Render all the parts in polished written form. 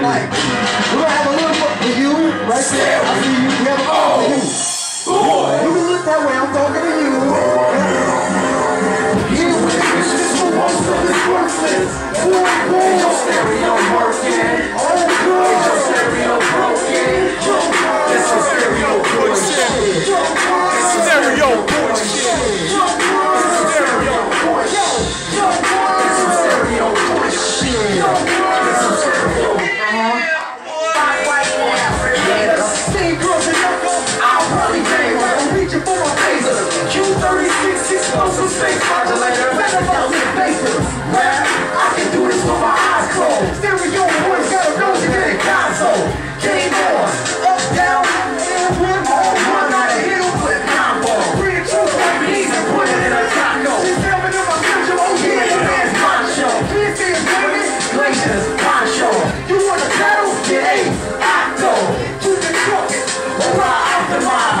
tonight. We're gonna have a little book for you, right there. I see you. We have a book for you. Boy, you can look that way. I'm talking to you. You bitch, this is worthless, worthless. Ain't your stereo working? Ain't your stereo broken? This is Stereo Boyz shit. This is Stereo Boyz shit. This is Stereo Boyz shit. This is Stereo Boyz shit. Some space modulator, better about me faces. Rap, I can do this with my eyes closed. Stereo Boyz gotta know you get a console. Game on, up, down, and one more. Run out of hill with combo. Bring two babies and put it in a taco. She's stepping in my country, oh yeah, your man's macho. This is women, glaciers, poncho. You want a battle? Get eight, octo. You can cook it, or I optimize.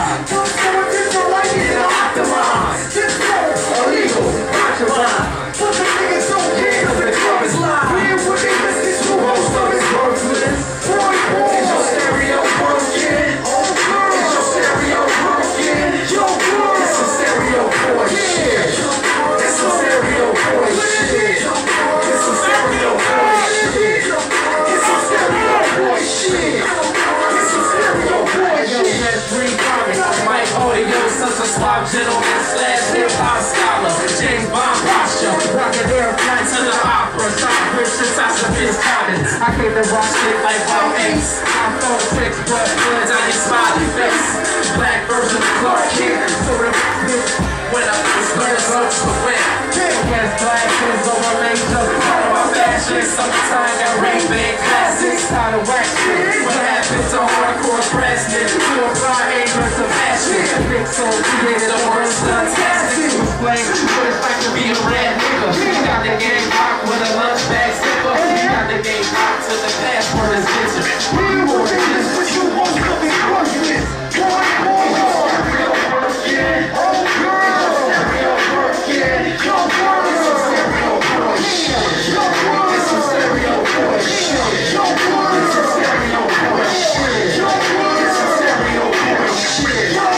Gentleman slash hip-hop scholar, James Bond posture, rockin' airplane to the opera, top rich since I Vince Cotton. I came to rock shit like Wild Ace. I'm phone six, but bloods, I need smiley face. Black version of Clark Kent, so the bitch, when I was learning drugs to win. Yes, black kids overlay, just part of my fashion. Summertime and Ray-Ban classics, tired of whack shit. What happens to hardcore brass niggas? So created a word fantastic to explain what it's like to be a red nigga. She got the game rock with a lunch bag slipper. She got the game rock to the passport is bitchin'. We want this, but you won't come and crush this. One more, stereo workin'. Oh girl, it's stereo workin'. Yo girl, it's stereo boy. Yo girl, it's stereo boy. Yo girl, it's stereo boy. Yo girl, it's stereo boy.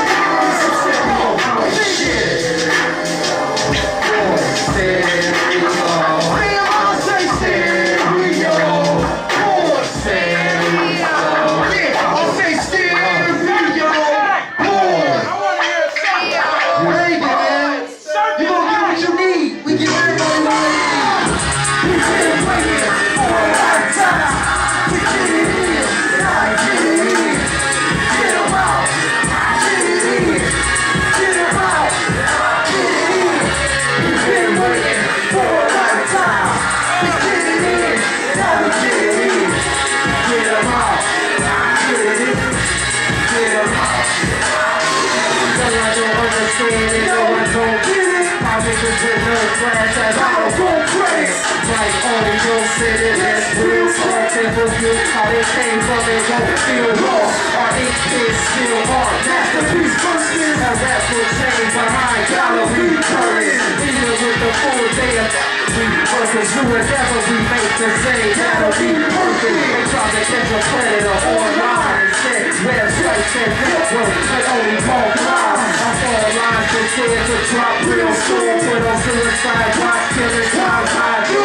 How they came from it, don't feel lost. Our ink is still hard. Masterpiece verses. Our rap will change behind dollar returns. Dealing with the full day of reverses. You would never remake the same. That'll be perfect. They try to catch a predator online instead. Websites and networks, but only won't lie. Our phone lines continue to drop real soon. Put on suicide watch till it's time I do.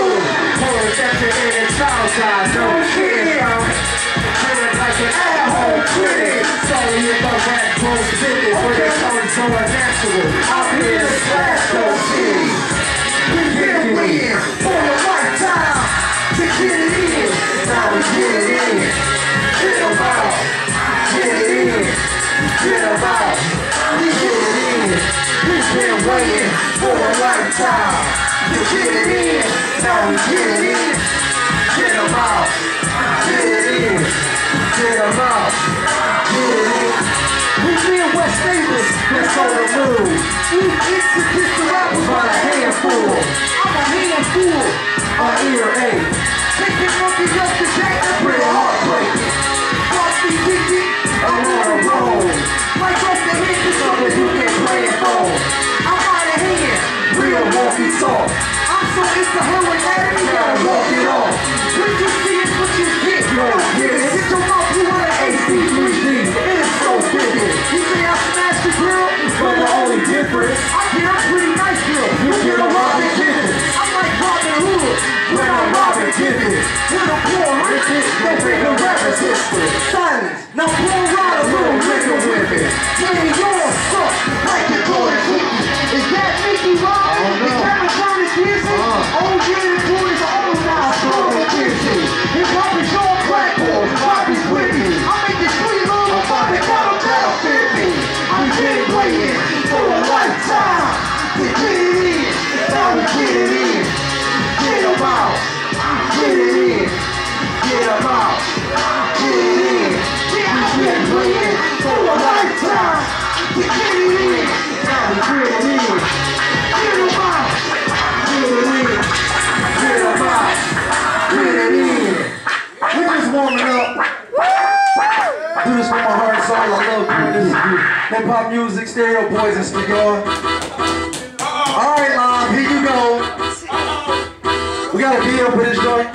Poets at the end of child's eyes, don't care. Sorry if I rap most vivid, but it comes so unnatural. I'm here to smash those kids. We get it in for the right time. To get it in, now we get it in. Get 'em out, get it in, get 'em out. We get it in. We've been waiting for the right time. To get it in, now we get it in. Get 'em out, get it in, get 'em out. We in West Davis, let's go to move. We execute the rappers by a handful. I'm a handful, my ear ache. Take your monkey up to Jack and bring a heartbreak. Watch me kick it, I'm on a roll. Like off the head, this something you can play it for. I'm out of hand, real walkie talk. I'm so into her and Adam, you gotta walk it off. We just see it, but you get no. y'all. I love doing this with you. Hip hop music, Stereo Boyz, and Stereo. Alright, Mom, here you go. We got a video for this joint.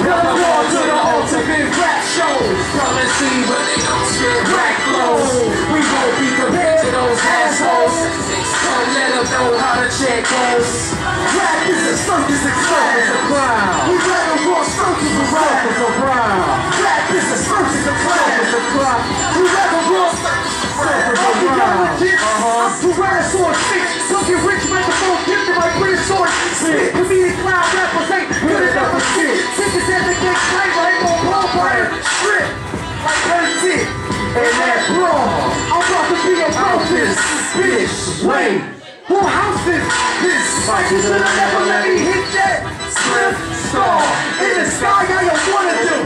Welcome to the ultimate rap show. Come and see what they don't spit rack lows. We won't be compared to those assholes. Come let them know how the check goes. Rap is a circus and clown is a clown. We let them walk circles around is a clown. Rap is a circus and clown is a clown. We let them walk circles around is a clown. I'm Pirates on six, fucking rich microphone, give me my British sword. Spit to me, clown rappers ain't good enough for shit. Bitches at the next night, I ain't gon' blow by it. Strip, like that's it, and that's wrong. I'm about to be a focus, bitch, wait. Who house is this? Mike is gonna never let me hit that slip star. In the sky, I don't wanna do,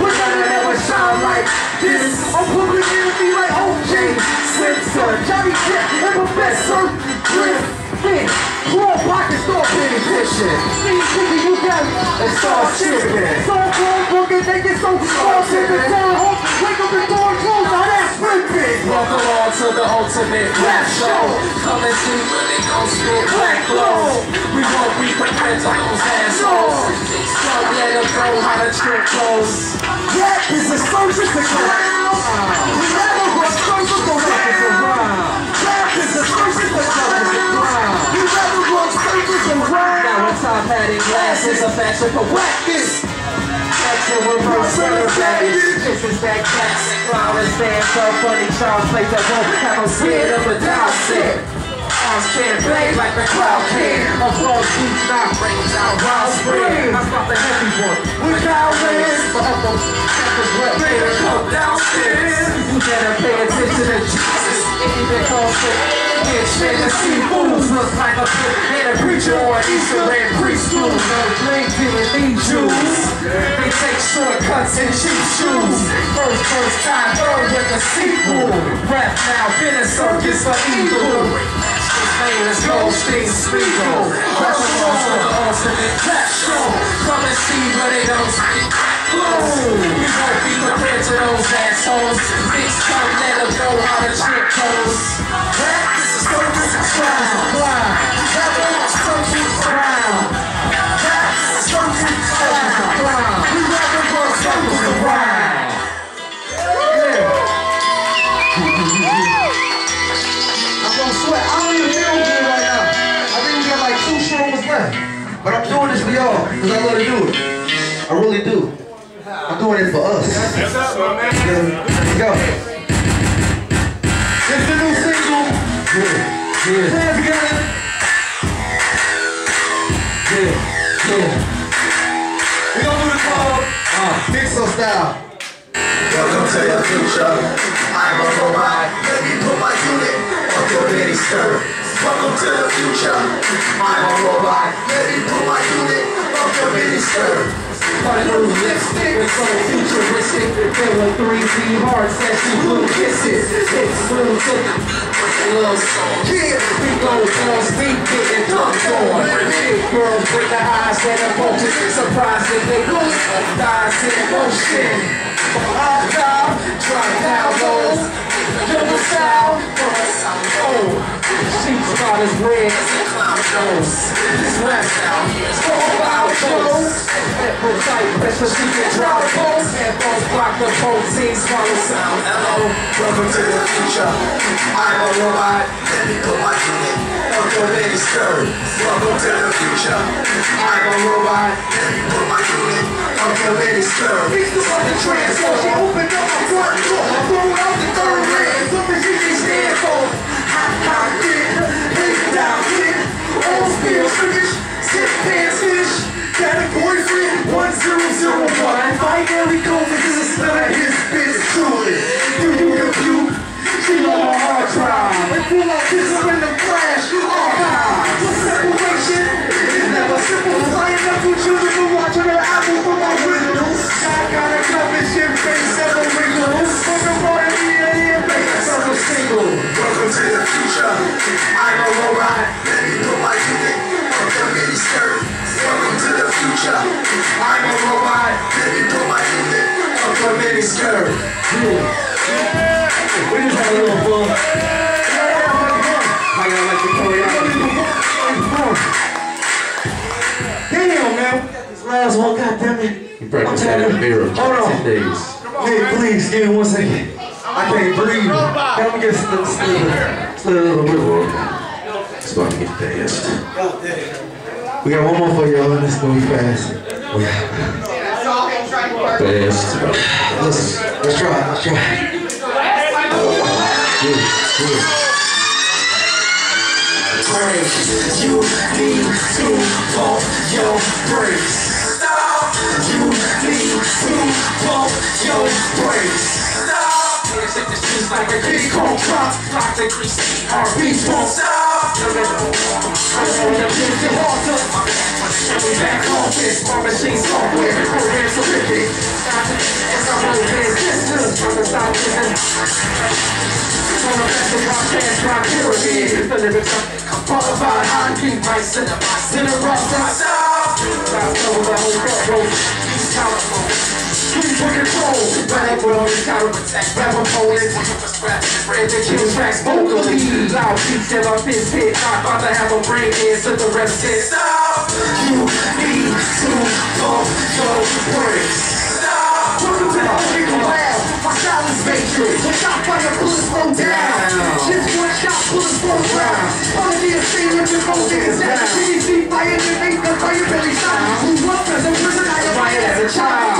but none of them will shine like this. I'm public enemy like O.J. Simpson, Johnny Depp, and Professor Griffin. Raw pockets, don't finish this shit. See, nigga, you got it. It's all shipping. So cold, fucking naked, so small, shipping. Down home, wake up the door, close, now that's ripping. Welcome on to the ultimate rap show. Come and see where they gon' spit black blows. We won't be prepared like those assholes. So let them know how the trick goes. Rap is a circus to clown. We never run circles around. Rap is a circus to clown. We never run circles around. Now it's time padding glasses, a fashion for whackness. That's the reverse of that. This is that classic flowers dance up funny child's play that won't have no scared of a down set. I'm stand blade like the cloud can. I'm flawed deep, not range out wild spring. I spot the heavy one without wings. But I'm those seconds left here. Come downstairs. You better pay attention to Jesus. Anything calls for bitch, man, to see fools look like a pit. And a preacher or an Easter egg preschool. No blame didn't need Jews. They take shortcuts and cheap shoes. First time, third with the sequel. Rap now, been a circus for evil. Let's go, stay legal. That's the most of the ultimate rap show. Come and see where they don't speak. We won't be prepared to those assholes. Bitch, come let them know how the trick goes. Rap is a circus and clown. Rap is a circus and clown. Rap is a circus and clown. We never run circles around. But I'm doing this for y'all, because I love to do it. I really do. I'm doing it for us. What's up, man? Let's go. It's the new single. Yeah. Hands together. We gonna do this called Pixel Style. Welcome to your future. I'm a robot. Let me put my unit on your mini skirt. Welcome to the future, I'm a robot, let me put my unit up the miniskirt. My new lipstick is so futuristic, there were 3D hard session blue kisses. It's little ticket, little song, yeah. We go on speed, getting dumped on. Big girls with the eyes and emotions, surprised that they lose, dies in motion. For high time, drop down lows, double sound, first I'm old. Sheep's about as red as a clown shows. This rap style here is all about shows. Epicycle, pressure, she can drop boats. Headphones block the protein, swallow sound. Hello, welcome to the future. I'm a robot, let me put my unit on your mini skirt. Welcome to the future. I'm a robot, let me put my unit on your mini skirt. Fix the fucking transfer, she opened up my front door. I'm throwing out the third ring, something she can stand for. Hot dick, head down dick, all still finish, sit pants finish, got a boyfriend, 1001. Finally COVID is a son of his bitch to it. Do you compute? She on a hard drive. I feel like this is in the flash, you are high. The separation is never simple. Flying up with children and watching her apple from my windows. I got a cup and shit face at the windows. Fucking party in the air, make a circle single. Welcome to the future. It's curved. Yeah. We just had a little fun. I gotta like the choreography. Damn, man. We got this last one, goddammit. You practiced that in the mirror for 10 days. Hey, please, give me 1 second. I can't breathe. Let me get a little bit. It's about to get fast. We got one more for y'all, and it's gonna be fast. Fast. Listen, let's try. Break. You need to pump your brakes. Stop. You need to pump your brakes. Take the shoes like a big old cop, like the greasy RBs won't stop. Back on this, my machine's software, programs are wicked. As I roll this, I'm gonna stop living. One of the best of my fans, my pyramid is the living time. I'm qualified, I'm deep, right center, my center, right stop. I'm over the whole railroad, these telephones. Please for control, rap with all these counter attacks, rap opponents, looking for scraps, red that kills tracks vocally, loud beats that my fist hit, I'm about to have a brain in, so the rest hit. Stop, you need to pump your brakes. Stop, welcome to the nigga lab, my silence matrix, one shot fire, bullets slow down, just one shot, bullets slow down, all of these things with your goals in his down, see fire, you make the fire belly shine, who up as a prison, I am right as a child.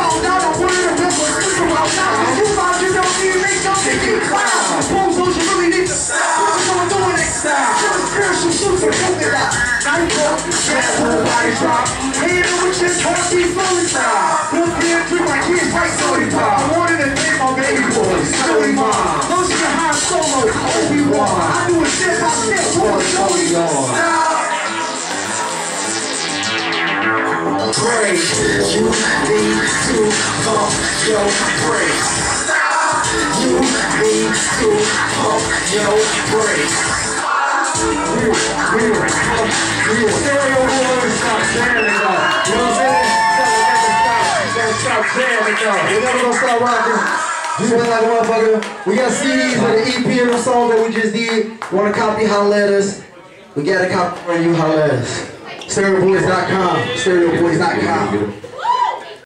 Drop. Hey, you know what you're talking about? Look here, treat my kids like soda pop. I wanted to thank my baby boys, Sally Mom. Those are the high solo, Obi-Wan. I do it step by step, boy, Joey. Stop. Break. You need to pump your brakes. Stop. You need to pump your brakes. We were Stereo Boyz, stop jamming, y'all. You know what I'm saying? Stop jamming, y'all. You're never gonna stop rocking. You feel like a motherfucker. We got CDs with an EP and a song that we just did. Want to copy, holla at us. We got a copy for you, holla at us. StereoBoyz.com. StereoBoyz.com.